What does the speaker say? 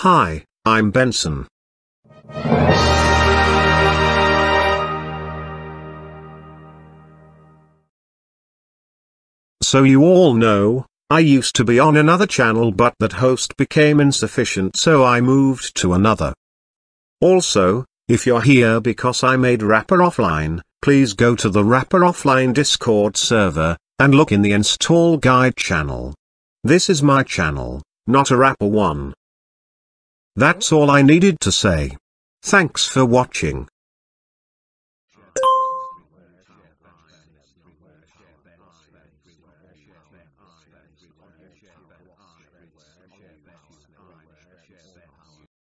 Hi, I'm Benson. So you all know, I used to be on another channel but that host became insufficient, so I moved to another. Also, if you're here because I made Wrapper Offline, please go to the Wrapper Offline Discord server, and look in the install guide channel. This is my channel, not a Wrapper one. That's all I needed to say. Thanks for watching.